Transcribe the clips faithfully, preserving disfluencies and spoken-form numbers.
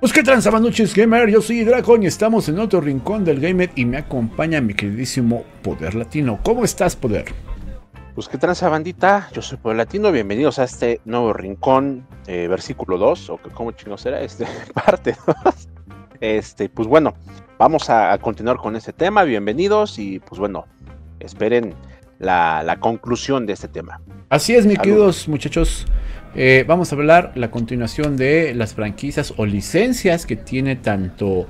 Pues qué tranza, manuches gamer, yo soy Dracon y estamos en otro rincón del gamer y me acompaña mi queridísimo Poder Latino. ¿Cómo estás, Poder? Pues qué tranza, bandita, yo soy Poder Latino, bienvenidos a este nuevo rincón, eh, versículo dos, o que como chino será, este, parte dos. Este, pues bueno, vamos a, a continuar con este tema, bienvenidos y pues bueno, esperen la, la conclusión de este tema. Así es, mis queridos muchachos. Eh, vamos a hablar la continuación de las franquicias o licencias que tiene tanto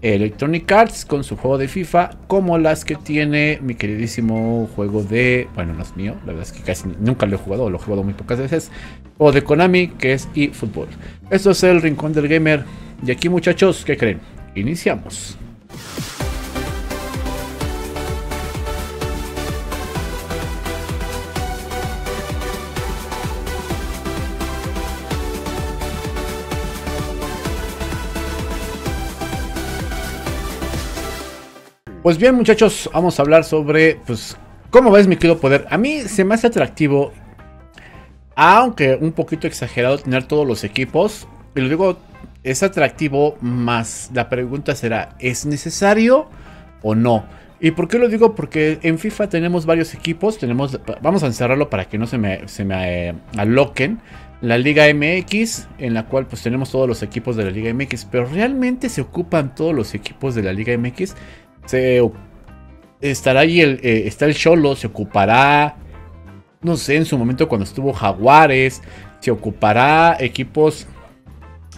Electronic Arts con su juego de FIFA como las que tiene mi queridísimo juego de, bueno, no es mío, la verdad es que casi nunca lo he jugado, lo he jugado muy pocas veces, o de Konami, que es eFootball. Esto es el Rincón del Gamer y aquí, muchachos, ¿qué creen? Iniciamos. Pues bien, muchachos, vamos a hablar sobre, pues, ¿cómo ves, mi querido Poder? A mí se me hace atractivo, aunque un poquito exagerado, tener todos los equipos. Y lo digo, es atractivo, más la pregunta será, ¿es necesario o no? ¿Y por qué lo digo? Porque en FIFA tenemos varios equipos, tenemos, vamos a encerrarlo para que no se me, se me eh, aloquen. La Liga M X, en la cual pues tenemos todos los equipos de la Liga M X, pero ¿realmente se ocupan todos los equipos de la Liga M X? Se, estará ahí el, eh, está el Cholo, se ocupará, no sé, en su momento cuando estuvo Jaguares, se ocupará equipos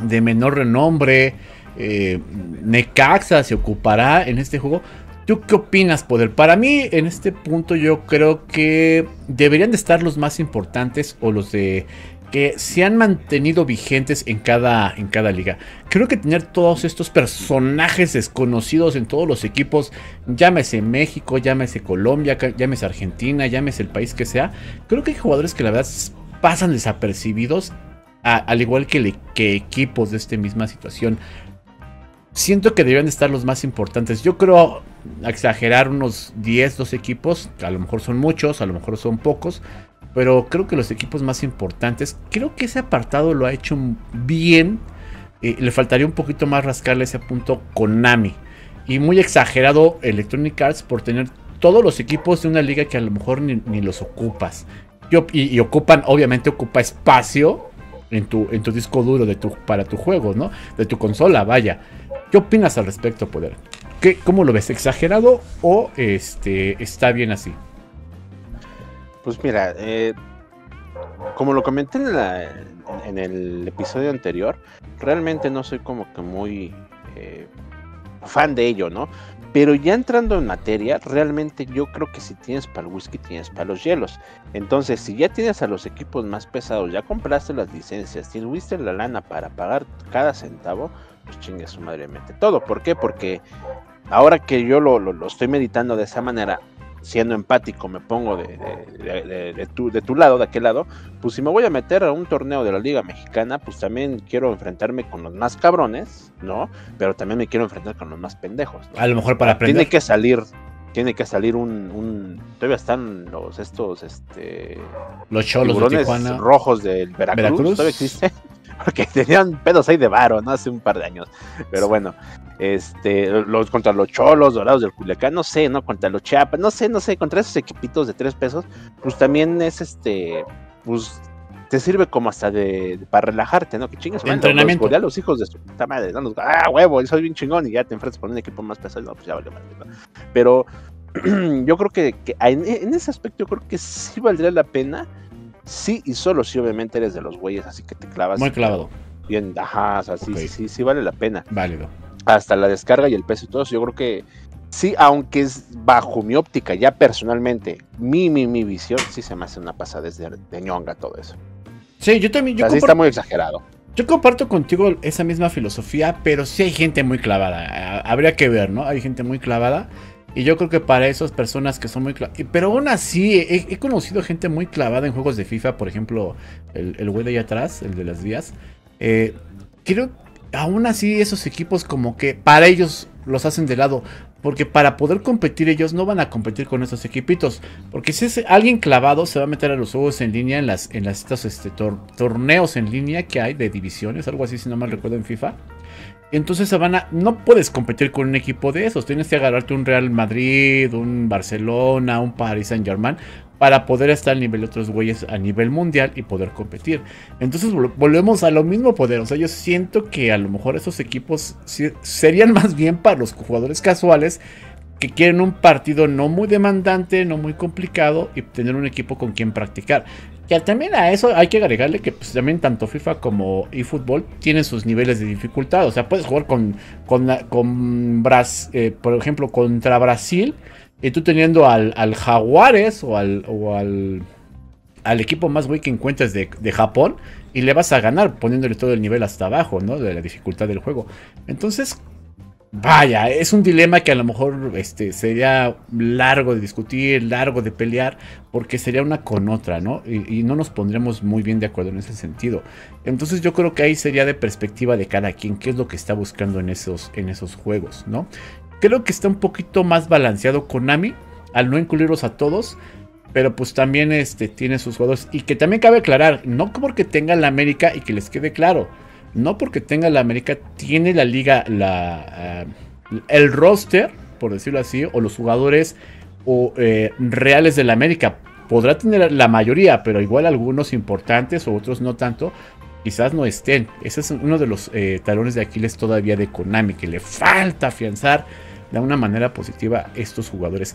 de menor renombre, eh, Necaxa se ocupará en este juego. ¿Tú qué opinas, Poder? Para mí, en este punto, yo creo que deberían de estar los más importantes o los de que se han mantenido vigentes en cada, en cada liga. Creo que tener todos estos personajes desconocidos en todos los equipos, llámese México, llámese Colombia, llámese Argentina, llámese el país que sea, creo que hay jugadores que la verdad pasan desapercibidos, a, al igual que, le, que equipos de esta misma situación. Siento que deberían estar los más importantes. Yo creo exagerar unos diez, doce equipos, a lo mejor son muchos, a lo mejor son pocos, pero creo que los equipos más importantes, creo que ese apartado lo ha hecho bien. Eh, le faltaría un poquito más rascarle ese punto Konami. Y muy exagerado Electronic Arts por tener todos los equipos de una liga que a lo mejor ni, ni los ocupas. Y, y, y ocupan, obviamente ocupa espacio en tu, en tu disco duro de tu, para tu juego, ¿no? De tu consola, vaya. ¿Qué opinas al respecto, Poder? ¿Qué, ¿Cómo lo ves? ¿Exagerado o este, está bien así? Pues mira, eh, como lo comenté en, la, en el episodio anterior, realmente no soy como que muy eh, fan de ello, ¿no? Pero ya entrando en materia, realmente yo creo que si tienes para el whisky, tienes para los hielos. Entonces, si ya tienes a los equipos más pesados, ya compraste las licencias, tuviste la lana para pagar cada centavo, pues chingue su madre, mete todo. ¿Por qué? Porque ahora que yo lo, lo, lo estoy meditando de esa manera, siendo empático, me pongo de, de, de, de, tu, de tu lado, de aquel lado, pues si me voy a meter a un torneo de la Liga Mexicana, pues también quiero enfrentarme con los más cabrones, ¿no? Pero también me quiero enfrentar con los más pendejos, ¿no? A lo mejor para aprender. Tiene que salir, tiene que salir un, un todavía están los estos, este... los cholos de Tijuana, rojos del Veracruz, Veracruz, todavía existe, porque tenían pedos ahí de varo, ¿no? Hace un par de años, pero bueno, este, los contra los cholos dorados del Culiacán, no sé, ¿no? Contra los Chiapas, no sé, no sé, contra esos equipitos de tres pesos, pues también es este, pues te sirve como hasta de, de para relajarte, ¿no? Que chingas, entrenamiento. Los, los hijos de su puta madre, ¿no? Los, ah, huevo, soy bien chingón y ya te enfrentas con un equipo más pesado, no, pues ya vale más, ¿no? Pero yo creo que, que en, en ese aspecto yo creo que sí valdría la pena. Sí, y solo si sí, obviamente eres de los güeyes, así que te clavas. Muy clavado. Bien, ajá, o sea, sí, okay. sí, sí, sí, vale la pena. Válido. Hasta la descarga y el peso y todo eso, yo creo que sí, aunque es bajo mi óptica, ya personalmente, mi, mi, mi visión, sí se me hace una pasada desde de ñonga todo eso. Sí, yo también. Yo o sea, sí está muy exagerado. Yo comparto contigo esa misma filosofía, pero sí hay gente muy clavada. Habría que ver, ¿no? Hay gente muy clavada. Y yo creo que para esas personas que son muy clavadas... Pero aún así, he, he conocido gente muy clavada en juegos de FIFA. Por ejemplo, el, el güey de allá atrás, el de las vías. Eh, creo que aún así esos equipos como que para ellos los hacen de lado. Porque para poder competir ellos no van a competir con esos equipitos. Porque si es alguien clavado se va a meter a los juegos en línea, en las, en las estos este, tor torneos en línea que hay de divisiones. Algo así, si no mal recuerdo, en FIFA. Entonces, Sabana, no puedes competir con un equipo de esos. Tienes que agarrarte un Real Madrid, un Barcelona, un Paris Saint-Germain para poder estar al nivel de otros güeyes a nivel mundial y poder competir. Entonces volvemos a lo mismo, poder. O sea, yo siento que a lo mejor esos equipos serían más bien para los jugadores casuales que quieren un partido no muy demandante, no muy complicado y tener un equipo con quien practicar. Que también a eso hay que agregarle que pues también tanto FIFA como eFootball tienen sus niveles de dificultad. O sea, puedes jugar con, con, con Bras, eh, por ejemplo, contra Brasil, y tú teniendo al, al Jaguares o al, o al, al equipo más güey que encuentres de, de Japón, y le vas a ganar poniéndole todo el nivel hasta abajo, ¿no? De la dificultad del juego. Entonces, vaya, es un dilema que a lo mejor este, sería largo de discutir, largo de pelear, porque sería una con otra, ¿no? Y, y no nos pondremos muy bien de acuerdo en ese sentido. Entonces yo creo que ahí sería de perspectiva de cada quien, qué es lo que está buscando en esos, en esos juegos, ¿no? Creo que está un poquito más balanceado Konami, al no incluirlos a todos, pero pues también este, tiene sus jugadores. Y que también cabe aclarar, no porque tenga la América, y que les quede claro, no porque tenga la América, tiene la liga, la, uh, el roster, por decirlo así, o los jugadores o, eh, reales de la América. Podrá tener la mayoría, pero igual algunos importantes o otros no tanto, quizás no estén. Ese es uno de los eh, talones de Aquiles todavía de Konami, que le falta afianzar de una manera positiva a estos jugadores.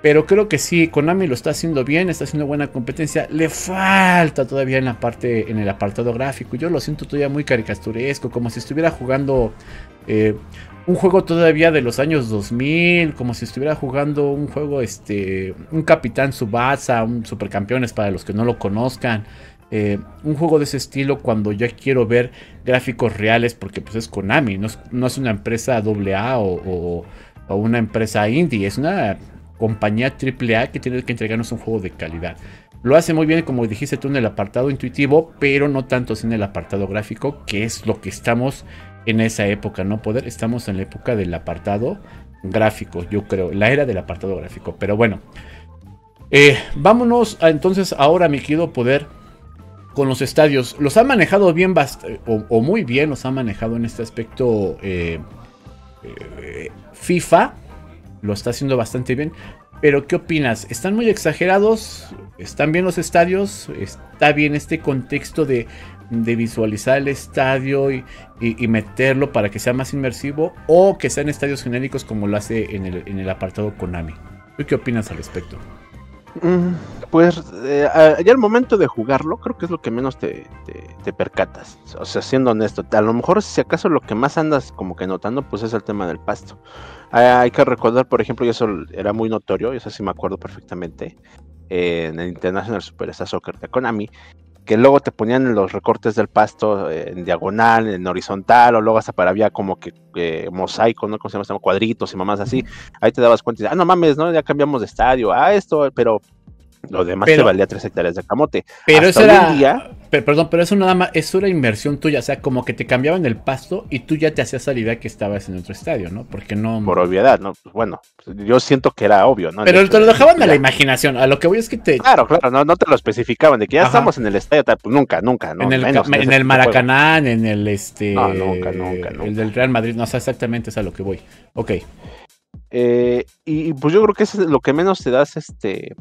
Pero creo que sí, Konami lo está haciendo bien, está haciendo buena competencia. Le falta todavía en la parte, en el apartado gráfico. Yo lo siento todavía muy caricaturesco, como si estuviera jugando eh, un juego todavía de los años dos mil, como si estuviera jugando un juego, este, un Capitán Tsubasa, un Supercampeones para los que no lo conozcan. Eh, un juego de ese estilo, cuando ya quiero ver gráficos reales, porque pues es Konami, no es, no es una empresa doble A o, o, o una empresa indie, es una compañía triple A que tiene que entregarnos un juego de calidad. Lo hace muy bien, como dijiste tú, en el apartado intuitivo, pero no tanto en el apartado gráfico, que es lo que estamos en esa época, ¿no? Poder, estamos en la época del apartado gráfico, yo creo, la era del apartado gráfico, pero bueno. Eh, vámonos a, entonces ahora, mi querido Poder, con los estadios. Los ha manejado bien o, o muy bien, los ha manejado en este aspecto eh, eh, FIFA, lo está haciendo bastante bien, pero ¿qué opinas? ¿Están muy exagerados? ¿Están bien los estadios? ¿Está bien este contexto de, de visualizar el estadio y, y, y meterlo para que sea más inmersivo, o que sean estadios genéricos como lo hace en el, en el apartado Konami? ¿Tú qué opinas al respecto? Pues eh, ya al momento de jugarlo, creo que es lo que menos te, te, te percatas. O sea, siendo honesto, a lo mejor si acaso lo que más andas como que notando, pues es el tema del pasto. Ah, hay que recordar, por ejemplo, y eso era muy notorio, y eso sí me acuerdo perfectamente, eh, en el International Superstar Soccer de Konami, que luego te ponían los recortes del pasto eh, en diagonal, en horizontal, o luego hasta para había como que eh, mosaico, ¿no? Como se llama, cuadritos y mamás así. Ahí te dabas cuenta y dices, ah, no mames, ¿no? Ya cambiamos de estadio, ah, esto, pero lo demás pero, te valía tres hectáreas de camote. Pero hasta eso era, día, pero, perdón, pero eso nada más, eso era inversión tuya, o sea, como que te cambiaban el pasto y tú ya te hacías la idea que estabas en otro estadio, ¿no? Porque no... Por obviedad, ¿no? Bueno, yo siento que era obvio, ¿no? Pero te lo dejaban a la imaginación, a lo que voy es que te... Claro, claro, no, no te lo especificaban, de que ya Ajá. estamos en el estadio, nunca, nunca, ¿no? En el, menos, en el Maracaná, juego. en el este... No, nunca, nunca, nunca. El del Real Madrid, no sé exactamente, es a lo que voy. Ok. Eh, y pues yo creo que eso es lo que menos te das, este...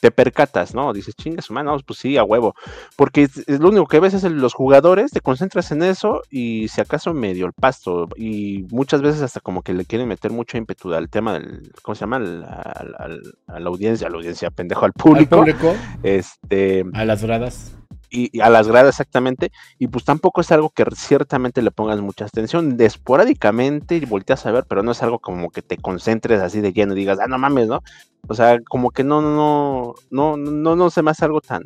te percatas, ¿no? Dices, chingas, humanos, pues sí, a huevo. Porque es, es lo único que ves es el, los jugadores, te concentras en eso y si acaso medio el pasto. Y muchas veces hasta como que le quieren meter mucho ímpetu al tema del, ¿cómo se llama? Al, al, al, a la audiencia, a la audiencia, pendejo, al público. Al público. Este, a las gradas. Y, y a las gradas, exactamente. Y pues tampoco es algo que ciertamente le pongas mucha atención. De esporádicamente y volteas a ver, pero no es algo como que te concentres así de lleno y digas, ah, no mames, ¿no? O sea, como que no, no, no, no, no se me hace algo tan,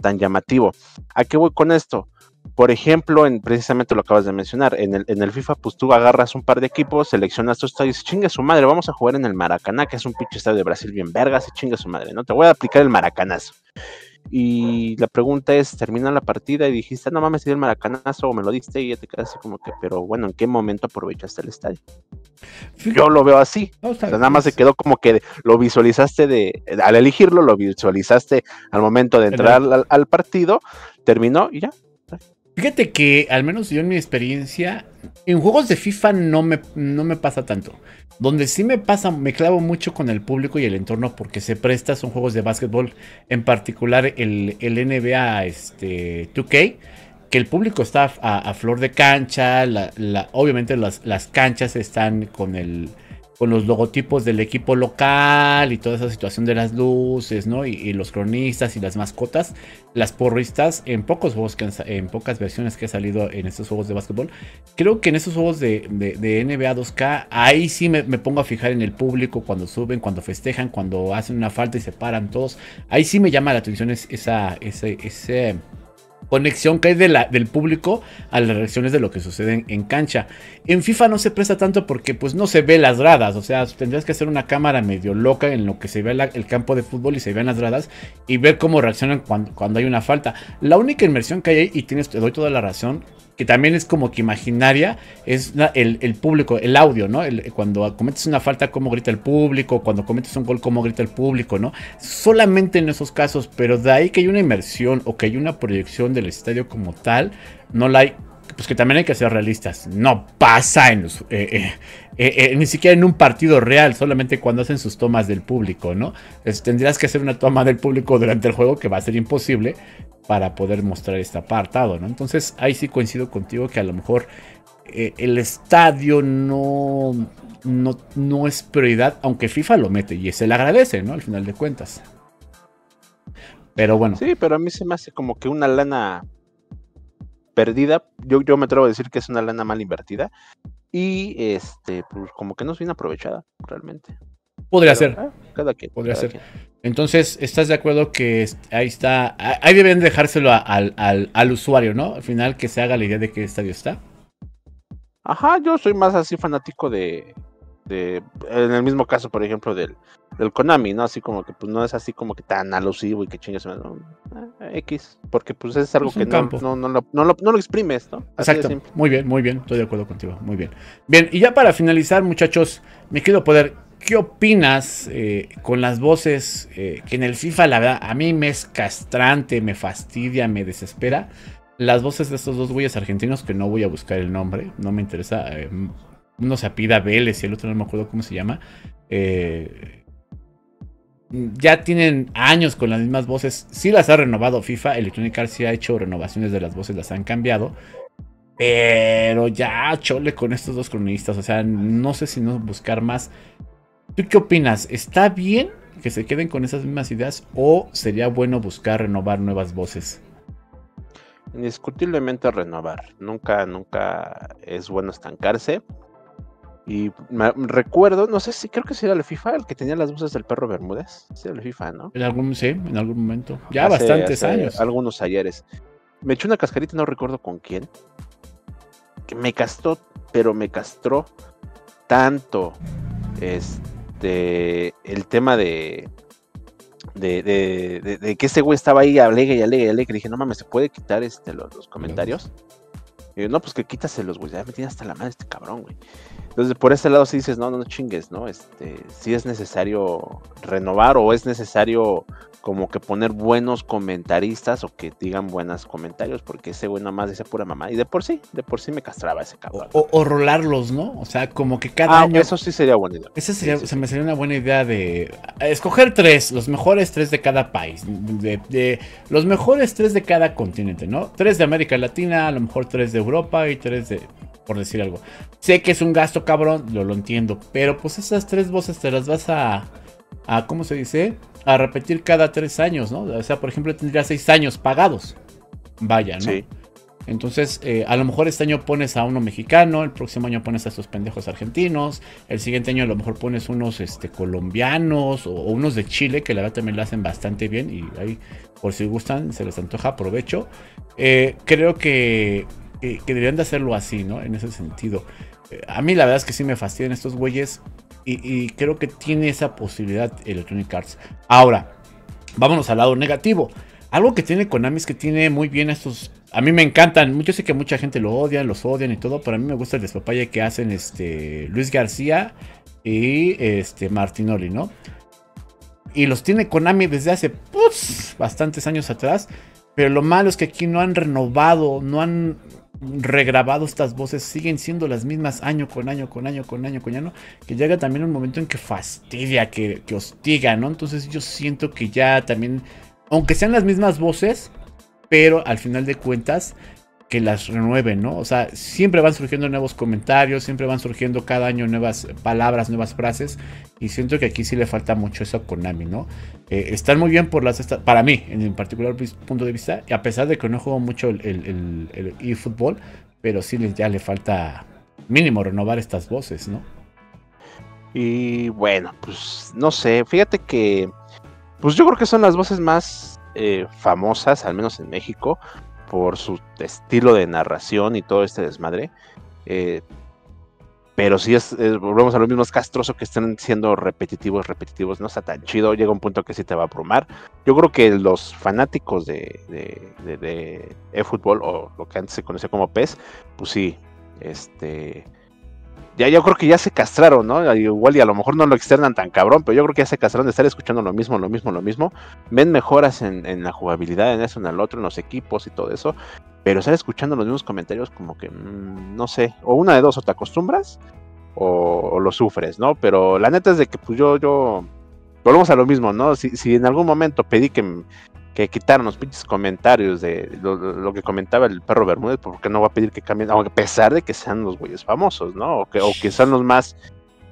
tan llamativo. ¿A qué voy con esto? Por ejemplo, en precisamente lo acabas de mencionar, en el, en el FIFA, pues tú agarras un par de equipos, seleccionas tu estadio y dices, chinga su madre, vamos a jugar en el Maracaná, que es un pinche estadio de Brasil bien vergas, y chinga su madre, ¿no? Te voy a aplicar el maracanazo. Y la pregunta es, termina la partida y dijiste, no mames, di el maracanazo, o me lo diste, y ya te quedas así como que, pero bueno, ¿en qué momento aprovechaste el estadio? Yo lo veo así, o sea, nada más se quedó como que lo visualizaste de, al elegirlo, lo visualizaste al momento de entrar al, al partido, terminó y ya. Fíjate que, al menos yo en mi experiencia, en juegos de FIFA no me, no me pasa tanto. Donde sí me pasa, me clavo mucho con el público y el entorno porque se presta, son juegos de básquetbol, en particular el, el N B A este, dos K, que el público está a, a flor de cancha, la, la, obviamente las, las canchas están con el... con los logotipos del equipo local y toda esa situación de las luces, ¿no? Y, y los cronistas y las mascotas, las porristas, en pocos juegos, que han, en pocas versiones que ha salido en estos juegos de básquetbol. Creo que en estos juegos de, de, de N B A dos K, ahí sí me, me pongo a fijar en el público cuando suben, cuando festejan, cuando hacen una falta y se paran todos. Ahí sí me llama la atención esa... esa, esa conexión que hay de la, del público a las reacciones de lo que sucede en, en cancha. En FIFA no se presta tanto porque pues no se ve las gradas. O sea, tendrías que hacer una cámara medio loca en lo que se ve la, el campo de fútbol y se vean las gradas. Y ver cómo reaccionan cuando, cuando hay una falta. La única inmersión que hay, y tienes, te doy toda la razón, que también es como que imaginaria, es la, el, el público, el audio, ¿no? El, cuando cometes una falta, cómo grita el público, cuando cometes un gol, cómo grita el público, ¿no? Solamente en esos casos, pero de ahí que hay una inmersión o que hay una proyección del estadio como tal, no la hay. Pues que también hay que ser realistas, no pasa en los, eh, eh, eh, eh, ni siquiera en un partido real, solamente cuando hacen sus tomas del público, ¿no? Es, tendrías que hacer una toma del público durante el juego que va a ser imposible para poder mostrar este apartado, ¿no? Entonces ahí sí coincido contigo que a lo mejor eh, el estadio no, no, no es prioridad, aunque FIFA lo mete y se le agradece, ¿no? Al final de cuentas. Pero bueno. Sí, pero a mí se me hace como que una lana... perdida, yo, yo me atrevo a decir que es una lana mal invertida y este, pues como que no es bien aprovechada realmente. Podría ser. Ah, cada quien. Podría ser. Quien. Entonces, ¿estás de acuerdo que ahí está? Ahí deben dejárselo a, al, al, al usuario, ¿no? Al final que se haga la idea de qué estadio está. Ajá, yo soy más así fanático de, de en el mismo caso, por ejemplo, del, del Konami, ¿no? Así como que pues no es así como que tan alusivo y que chingas, ¿no? X, porque pues es algo es que no, no, no, lo, no, lo, no lo exprimes, ¿no? Así. Exacto, muy bien, muy bien, estoy de acuerdo contigo, muy bien. Bien, y ya para finalizar, muchachos, me quiero poder, ¿qué opinas eh, con las voces eh, que en el FIFA, la verdad, a mí me es castrante, me fastidia, me desespera? Las voces de estos dos güeyes argentinos, que no voy a buscar el nombre, no me interesa, eh, uno se apida Vélez y el otro no me acuerdo cómo se llama, eh... ya tienen años con las mismas voces. Sí las ha renovado FIFA. Electronic Arts sí ha hecho renovaciones de las voces, las han cambiado. Pero ya chole con estos dos cronistas. O sea, no sé si no buscar más. ¿Tú qué opinas? ¿Está bien que se queden con esas mismas ideas? ¿O sería bueno buscar renovar nuevas voces? Indiscutiblemente renovar. Nunca, nunca es bueno estancarse. Y me recuerdo, no sé si creo que si era el FIFA el que tenía las voces del perro Bermúdez. Sí, era el FIFA, ¿no? En algún, sí, en algún momento. Ya hace, bastantes hace años. Algunos ayeres. Me eché una cascarita, no recuerdo con quién. Que me castró, pero me castró tanto este el tema de de, de, de, de que ese güey estaba ahí, alegue y alegue y alegue. Dije, no mames, ¿se puede quitar este los, los comentarios? Y yo, no, pues que quítaselos, güey. Ya me tiene hasta la madre este cabrón, güey. Entonces, por ese lado sí dices, no, no, no chingues, ¿no? Este, sí es necesario renovar o es necesario como que poner buenos comentaristas o que digan buenos comentarios, porque ese güey nada más dice pura mamá. Y de por sí, de por sí me castraba ese cabrón. O, o rolarlos, ¿no? O sea, como que cada ah, año... Eso sí sería buena idea. Esa sería, sí, sí, se sí. me sería una buena idea de... Escoger tres, los mejores tres de cada país. De, de, los mejores tres de cada continente, ¿no? Tres de América Latina, a lo mejor tres de Europa y tres de... por decir algo. Sé que es un gasto cabrón, lo, lo entiendo, pero pues esas tres voces te las vas a, a, ¿cómo se dice? A repetir cada tres años, ¿no? O sea, por ejemplo, tendría seis años pagados. Vaya, ¿no? Sí. Entonces, eh, a lo mejor este año pones a uno mexicano, el próximo año pones a estos pendejos argentinos, el siguiente año a lo mejor pones unos este, colombianos o, o unos de Chile, que la verdad también lo hacen bastante bien y ahí, por si gustan, se les antoja, aprovecho. Eh, creo que... que deberían de hacerlo así, ¿no? En ese sentido. A mí la verdad es que sí me fastidian estos güeyes. Y, y creo que tiene esa posibilidad Electronic Arts. Ahora, vámonos al lado negativo. Algo que tiene Konami es que tiene muy bien estos... A mí me encantan. Yo sé que mucha gente lo odia, los odian y todo. Pero a mí me gusta el despapalle que hacen este Luis García y este Martinoli, ¿no? Y los tiene Konami desde hace pues, bastantes años atrás. Pero lo malo es que aquí no han renovado, no han regrabado estas voces, siguen siendo las mismas año con año, con año, con año, con año, que llega también un momento en que fastidia, que, que hostiga, ¿no? Entonces yo siento que ya también, aunque sean las mismas voces, pero al final de cuentas, que las renueven, ¿no? O sea, siempre van surgiendo nuevos comentarios, siempre van surgiendo cada año nuevas palabras, nuevas frases, y siento que aquí sí le falta mucho eso a Konami, ¿no? Eh, están muy bien por las, para mí, en el particular punto de vista, a pesar de que no juego mucho el, el, el, el eFootball, pero sí ya le falta mínimo renovar estas voces, ¿no? Y bueno, pues no sé, fíjate que, pues yo creo que son las voces más eh, famosas, al menos en México, por su estilo de narración y todo este desmadre, eh, pero sí es, es, volvemos a lo mismo, es castroso que estén siendo repetitivos, repetitivos, no está tan chido, llega un punto que sí te va a abrumar. Yo creo que los fanáticos de, de, de, de eFootball, o lo que antes se conocía como PES, pues sí, este... Ya, yo creo que ya se castraron, ¿no? Igual y a lo mejor no lo externan tan cabrón, pero yo creo que ya se castraron de estar escuchando lo mismo, lo mismo, lo mismo. Ven mejoras en, en la jugabilidad, en eso, en el otro, en los equipos y todo eso. Pero estar escuchando los mismos comentarios como que, mmm, no sé, o una de dos, o te acostumbras o, o lo sufres, ¿no? Pero la neta es de que pues yo, yo, volvemos a lo mismo, ¿no? Si, si en algún momento pedí que, que quitaran los pinches comentarios de lo, lo que comentaba el perro Bermúdez, porque no va a pedir que cambien, a pesar de que sean los güeyes famosos, ¿no? O que, o que sean los más,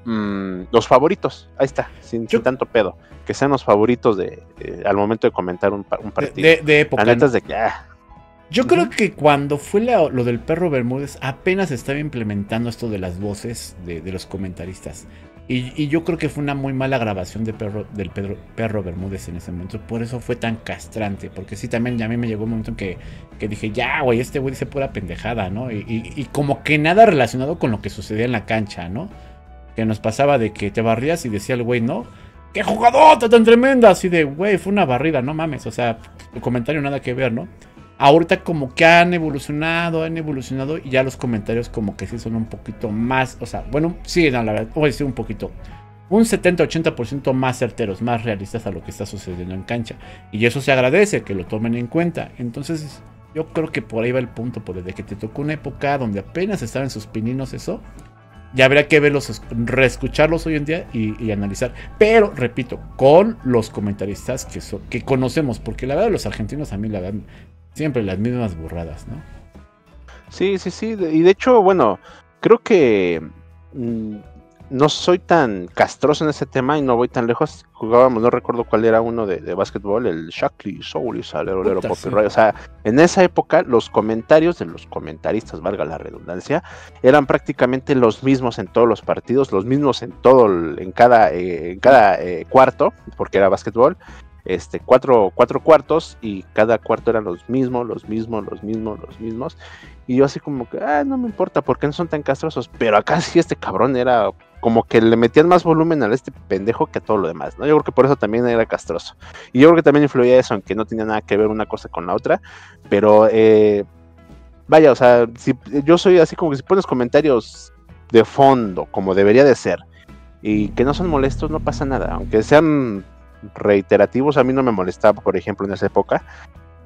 mmm, los favoritos, ahí está, sin, sin tanto pedo, que sean los favoritos de, de al momento de comentar un, un partido. De, de, de época. La neta es de que, ah. Yo creo que cuando fue la, lo del perro Bermúdez, apenas estaba implementando esto de las voces de, de los comentaristas. Y, y yo creo que fue una muy mala grabación de perro, del Pedro, perro Bermúdez en ese momento. Por eso fue tan castrante. Porque sí, también a mí me llegó un momento en que, que dije, ya, güey, este güey dice pura pendejada, ¿no? Y, y, y como que nada relacionado con lo que sucedía en la cancha, ¿no? Que nos pasaba de que te barrías y decía el güey, ¿no? ¡Qué jugadota tan tremenda! Así de, güey, fue una barrida, no mames. O sea, tu comentario nada que ver, ¿no? Ahorita como que han evolucionado, han evolucionado y ya los comentarios como que sí son un poquito más, o sea, bueno, sí, no, la verdad, voy a decir un poquito, un setenta a ochenta por ciento más certeros, más realistas a lo que está sucediendo en cancha. Y eso se agradece, que lo tomen en cuenta. Entonces, yo creo que por ahí va el punto, por desde que te tocó una época donde apenas estaban sus pininos eso, ya habría que verlos, reescucharlos hoy en día y, y analizar. Pero, repito, con los comentaristas que, so, que conocemos, porque la verdad los argentinos a mí la verdad... siempre las mismas burradas, ¿no? Sí, sí, sí. Y de hecho, bueno, creo que mmm, no soy tan castroso en ese tema y no voy tan lejos. Jugábamos, no recuerdo cuál era uno de, de básquetbol, el Shaqley, Souli, Salero, Lero, Poppy Ray. O sea, en esa época los comentarios de los comentaristas, valga la redundancia, eran prácticamente los mismos en todos los partidos, los mismos en todo, en cada, eh, en cada eh, cuarto, porque era básquetbol. Este, cuatro, cuatro cuartos y cada cuarto eran los mismos, los mismos, los mismos, los mismos. Y yo así como que, ah, no me importa, ¿por qué no son tan castrosos? Pero acá sí este cabrón era como que le metían más volumen a este pendejo que a todo lo demás, ¿no? Yo creo que por eso también era castroso. Y yo creo que también influía eso, aunque no tenía nada que ver una cosa con la otra. Pero, eh, vaya, o sea, si, yo soy así como que si pones comentarios de fondo, como debería de ser, y que no son molestos, no pasa nada. Aunque sean... reiterativos, a mí no me molestaba, por ejemplo, en esa época,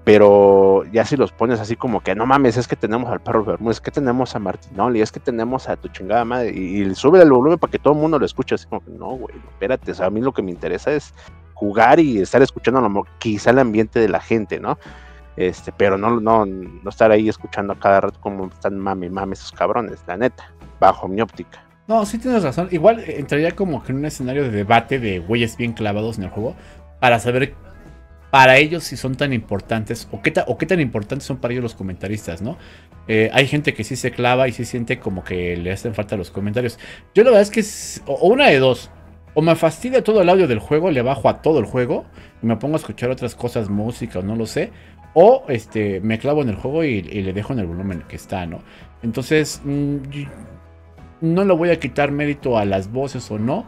pero ya si los pones así como que, no mames, es que tenemos al perro Bermúdez, es que tenemos a Martinoli, es que tenemos a tu chingada madre, y, y sube el volumen para que todo el mundo lo escuche, así como que, no, güey, espérate, o sea, a mí lo que me interesa es jugar y estar escuchando, a lo mejor, quizá el ambiente de la gente, ¿no? Este, pero no, no, no estar ahí escuchando a cada rato como están mami, mami, esos cabrones, la neta, bajo mi óptica. No, sí tienes razón. Igual entraría como que en un escenario de debate de güeyes bien clavados en el juego para saber para ellos si son tan importantes o qué, ta, o qué tan importantes son para ellos los comentaristas, ¿no? Eh, hay gente que sí se clava y sí siente como que le hacen falta los comentarios. Yo la verdad es que es, o, o una de dos. O me fastidia todo el audio del juego, le bajo a todo el juego y me pongo a escuchar otras cosas, música o no lo sé. O este, me clavo en el juego y, y le dejo en el volumen que está, ¿no? Entonces... Mmm, no le voy a quitar mérito a las voces o no,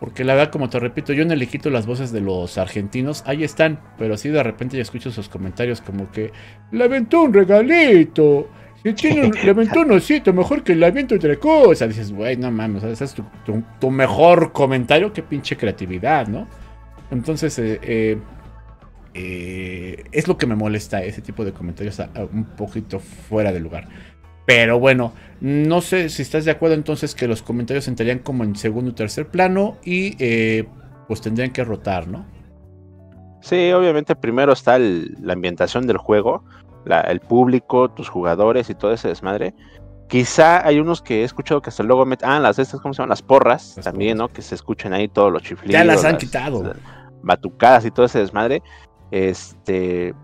porque la verdad, como te repito, yo no le quito las voces de los argentinos, ahí están, pero si de repente yo escucho sus comentarios como que le aventó un regalito, si tiene, le aventó un osito, mejor que le aviento otra cosa, dices, güey, no mames, ese es tu, tu, tu mejor comentario, qué pinche creatividad, ¿no? Entonces, eh, eh, eh, es lo que me molesta, ese tipo de comentarios a, a un poquito fuera de lugar. Pero bueno, no sé si estás de acuerdo entonces que los comentarios entrarían como en segundo y tercer plano y eh, pues tendrían que rotar, ¿no? Sí, obviamente primero está el, la ambientación del juego, la, el público, tus jugadores y todo ese desmadre. Quizá hay unos que he escuchado que hasta luego meten... Ah, las estas, ¿cómo se llaman? Las porras las también, porras. ¿no? Que se escuchan ahí todos los chiflidos. Ya las han las, quitado. Las batucadas y todo ese desmadre. Este...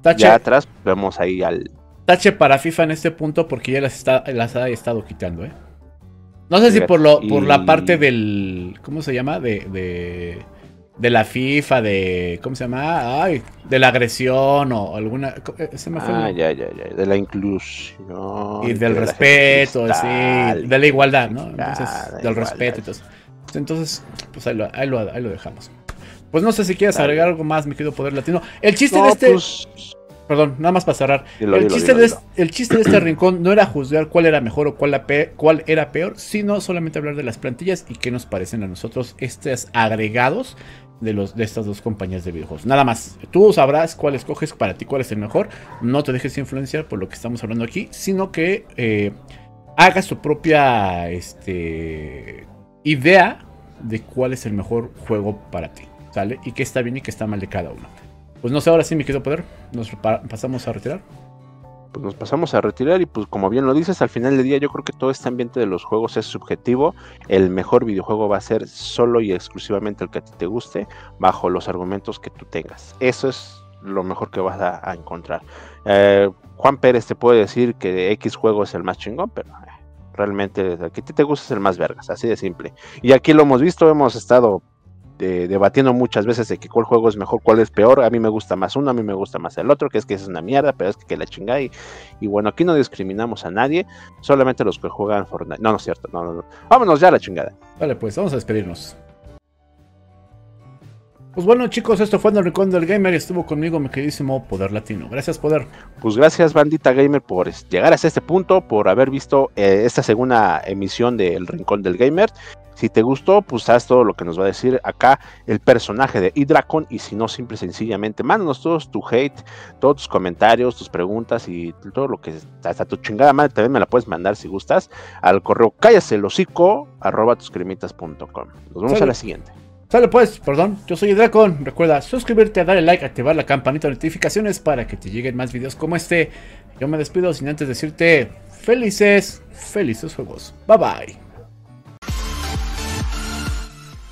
Tache. Ya atrás vemos ahí al... Tache para FIFA en este punto porque ya las, está, las ha estado quitando, ¿eh? No sé si por, lo, por y... la parte del... ¿Cómo se llama? De... de... De la FIFA, de... ¿Cómo se llama? Ay, de la agresión o alguna... Se me fue ah, el... ya, ya, ya. De la inclusión. Y del de respeto, sí. De la igualdad, ¿no? Entonces, del igualdad. respeto. Entonces, entonces pues ahí lo, ahí, lo, ahí lo dejamos. Pues no sé si quieres Dale. agregar algo más, mi querido Poder Latino. El chiste no, de este... Pues... Perdón, nada más para cerrar. Dilo, el, dilo, chiste dilo, de dilo. Este, el chiste de este rincón no era juzgar cuál era mejor o cuál, la pe cuál era peor, sino solamente hablar de las plantillas y qué nos parecen a nosotros estos agregados de, los, de estas dos compañías de videojuegos. Nada más, tú sabrás cuál escoges para ti, cuál es el mejor. No te dejes influenciar por lo que estamos hablando aquí, sino que eh, hagas tu propia este, idea de cuál es el mejor juego para ti, ¿sale? Y qué está bien y qué está mal de cada uno. Pues no sé, ahora sí me quedo Poder, nos pasamos a retirar. Pues nos pasamos a retirar y pues como bien lo dices, al final del día yo creo que todo este ambiente de los juegos es subjetivo. El mejor videojuego va a ser solo y exclusivamente el que a ti te guste, bajo los argumentos que tú tengas. Eso es lo mejor que vas a, a encontrar. Eh, Juan Pérez te puede decir que X juego es el más chingón, pero... Eh, realmente el que a ti te gusta es el más vergas, así de simple. Y aquí lo hemos visto, hemos estado... De, debatiendo muchas veces de que cuál juego es mejor, cuál es peor, a mí me gusta más uno, a mí me gusta más el otro, que es que es una mierda, pero es que, que la chingada, y, y bueno, aquí no discriminamos a nadie, solamente los que juegan Fortnite, no, no es cierto, no, no, no. Vámonos ya a la chingada. Vale, pues vamos a despedirnos. Pues bueno chicos, esto fue El Rincón del Gamer y estuvo conmigo mi queridísimo Poder Latino. Gracias Poder. Pues gracias bandita gamer por llegar hasta este punto, por haber visto eh, esta segunda emisión de El Rincón del Gamer. Si te gustó, pues haz todo lo que nos va a decir acá el personaje de Hydracon. Y si no, simple y sencillamente, mándanos todos tu hate, todos tus comentarios, tus preguntas y todo lo que... Hasta tu chingada madre también me la puedes mandar si gustas al correo cállaselhocico arroba tuscremitas punto com. Nos vemos Sale. a la siguiente. Sale pues, perdón, yo soy Hydracon. Recuerda suscribirte, darle like, activar la campanita de notificaciones para que te lleguen más videos como este. Yo me despido sin antes decirte felices, felices juegos. Bye bye.